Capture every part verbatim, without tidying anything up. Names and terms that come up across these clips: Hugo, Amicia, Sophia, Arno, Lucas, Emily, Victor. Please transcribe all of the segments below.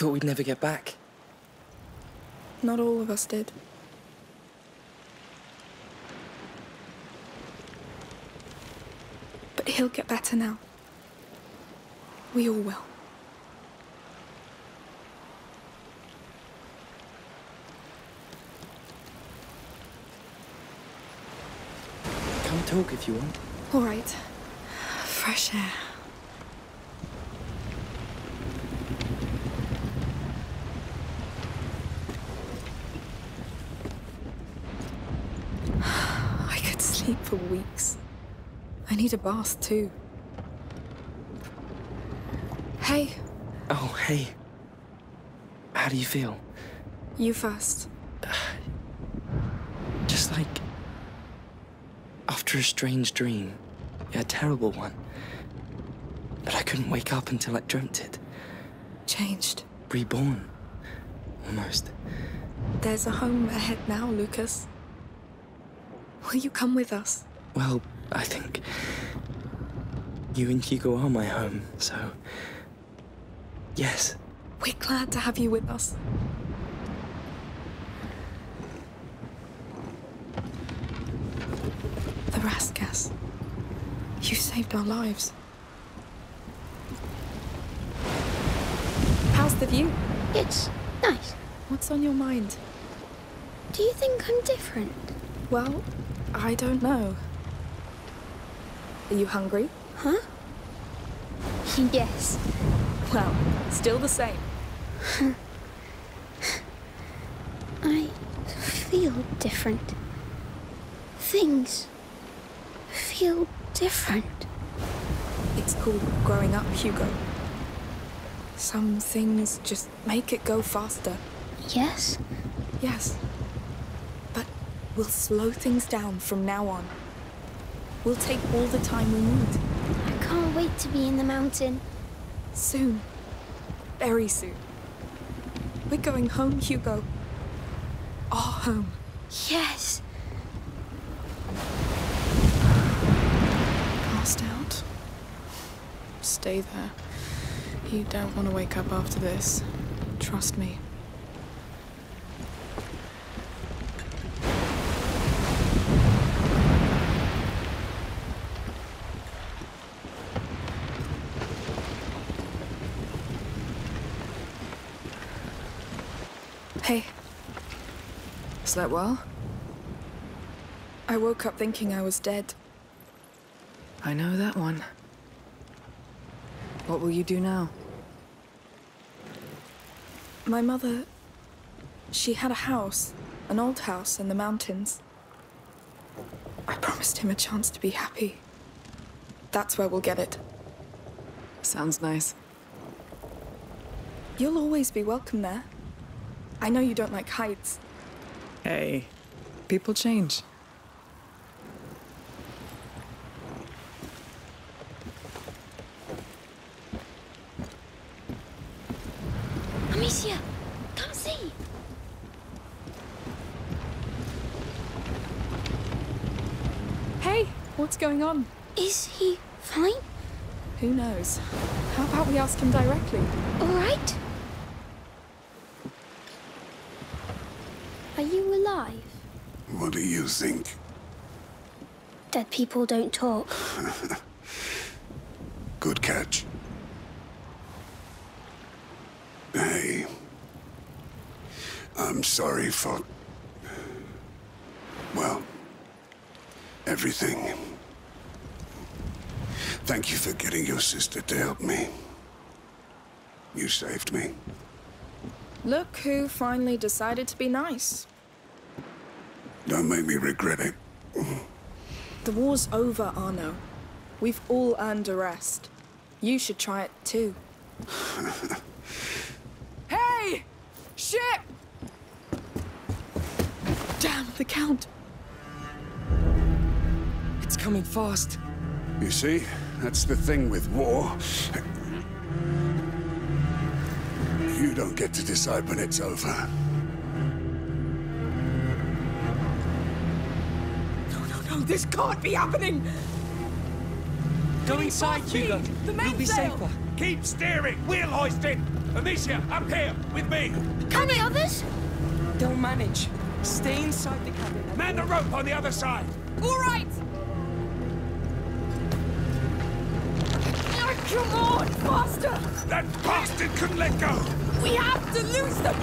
thought we'd never get back. Not all of us did. But he'll get better now. We all will. Come talk if you want. All right. Fresh air. I could sleep for weeks. I need a bath too. Hey. Oh, hey. How do you feel? You first. Just like... after a strange dream. A terrible one. But I couldn't wake up until I dreamt it. Changed. Reborn. Almost. There's a home ahead now, Lucas. Will you come with us? Well, I think... you and Hugo are my home, so... yes. We're glad to have you with us. The Raskas. You saved our lives. How's the view? It's nice. What's on your mind? Do you think I'm different? Well, I don't know. Are you hungry? Huh? Yes. Well, still the same. I feel different. Things feel different. It's called growing up, Hugo. Some things just make it go faster. Yes? Yes. But we'll slow things down from now on. We'll take all the time we need. I can't wait to be in the mountain. Soon. Very soon. We're going home, Hugo. Our home. Yes! Passed out? Stay there. You don't want to wake up after this. Trust me. Hey. Slept well? I woke up thinking I was dead. I know that one. What will you do now? My mother... she had a house. An old house in the mountains. I promised him a chance to be happy. That's where we'll get it. Sounds nice. You'll always be welcome there. I know you don't like heights. Hey, people change. Amicia, come see. Hey, what's going on? Is he fine? Who knows? How about we ask him directly? All right. Are you alive? What do you think? Dead people don't talk. Good catch. Hey. I'm sorry for... well... everything. Thank you for getting your sister to help me. You saved me. Look who finally decided to be nice. Don't make me regret it. The war's over, Arno. We've all earned a rest. You should try it too. Hey! Shit! Damn, the Count! It's coming fast. You see? That's the thing with war. You don't get to decide when it's over. This can't be happening! Go inside, Hugo. You'll be safer. Keep steering! We'll hoist it! Amicia, up here, with me! Can the others? They'll manage. Stay inside the cabin. Man the rope on the other side! All right! Oh, come on, faster! That bastard couldn't let go! We have to lose them!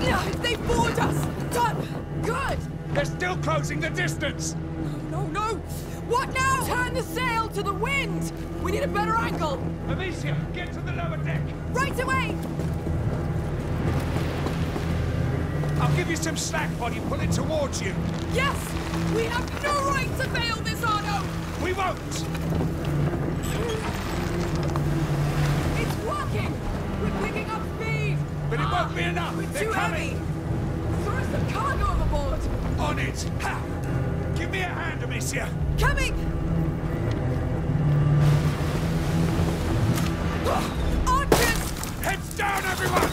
No, they bored us! Done! Good! They're still closing the distance! No, no, no! What now? Turn the sail to the wind! We need a better angle! Amicia, get to the lower deck! Right away! I'll give you some slack while you pull it towards you! Yes! We have no right to fail this, Arno! We won't! It's working! We're picking up speed! But it ah, won't be enough! We're They're too coming! Heavy. Throw some cargo overboard! On it! Ha! Give me a hand, Amicia! Coming! On it! Heads down, everyone!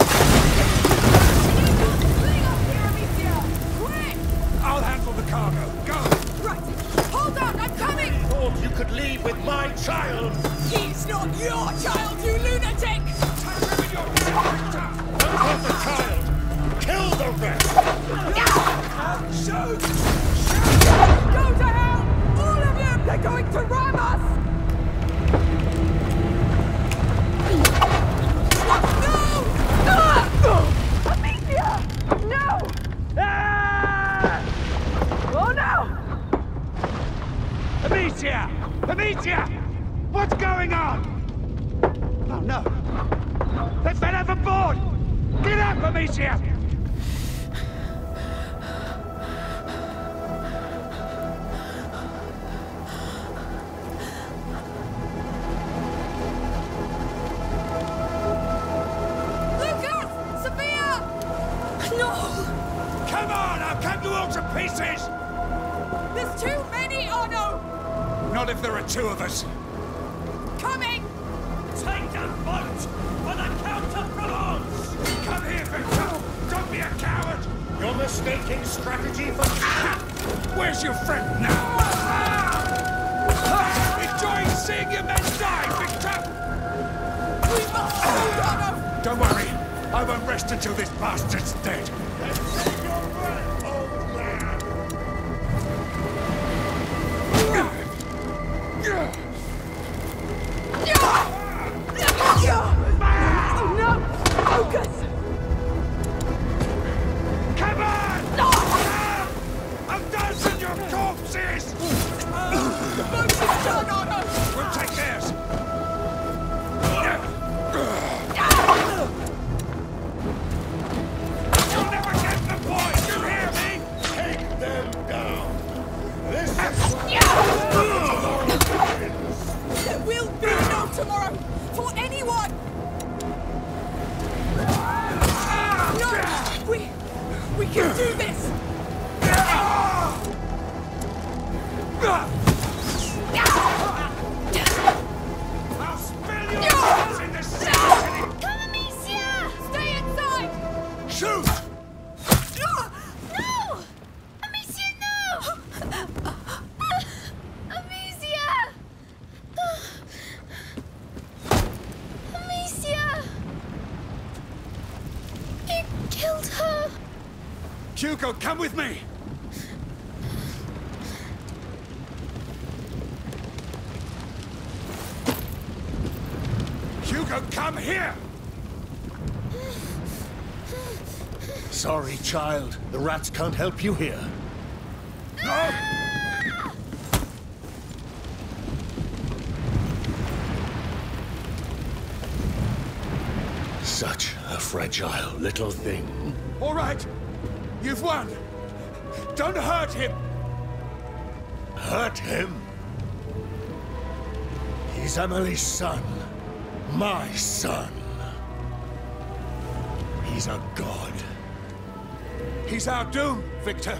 Clean up here, Amicia! Quick! I'll handle the cargo. Go! Right! Hold on, I'm coming! I thought you could leave with my child! He's not your child, you lunatic! Turn him in your character! Don't hold the child! Kill the rest! Shoot! Shoot! Go to hell! All of you! They're going to ram us! Amicia! Amicia! What's going on? Oh no! They fell overboard! Get up, Amicia! Lucas! Sophia! No! Come on! I'll cut you all to pieces! There's too many, Arno! Not if there are two of us. Coming! Take that boat! On the counter balance! Come here, Victor! Don't be a coward! You're mistaking strategy for... Ah! Where's your friend now? Ah! Ah! Enjoying seeing your men die, Victor! We must hold on! Don't worry. I won't rest until this bastard's dead. Let's take your breath! Oh no! Focus! Come on! No! I'm dancing your corpses! The boat is done on us! We'll take theirs! You'll never get the point! You hear me? Take them down! This is what... There will be no tomorrow! For anyone! No! We... we can do this! I'll spill your hands in the sea! Come, Amicia! Stay inside! Shoot! No! Amicia, no! Hugo, come with me! Hugo, come here! Sorry, child. The rats can't help you here. Ah! Such a fragile little thing. All right! You've won! Don't hurt him! Hurt him? He's Emily's son. My son. He's a god. He's our doom, Victor.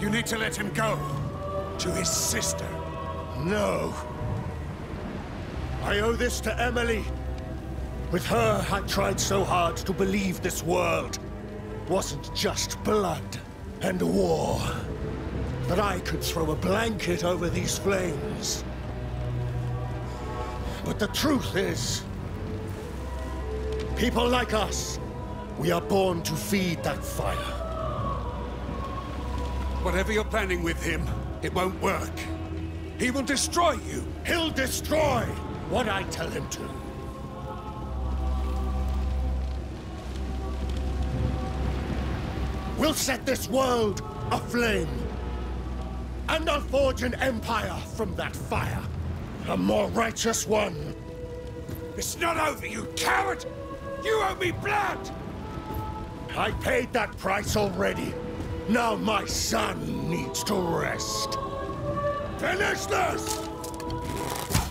You need to let him go. To his sister. No. I owe this to Emily. With her, I tried so hard to believe this world wasn't just blood and war. That I could throw a blanket over these flames. But the truth is, People like us, we are born to feed that fire. Whatever you're planning with him, it won't work. He will destroy you. He'll destroy what I tell him to. We'll set this world aflame. And I'll forge an empire from that fire. A more righteous one. It's not over, you coward! You owe me blood! I paid that price already. Now my son needs to rest. Finish this!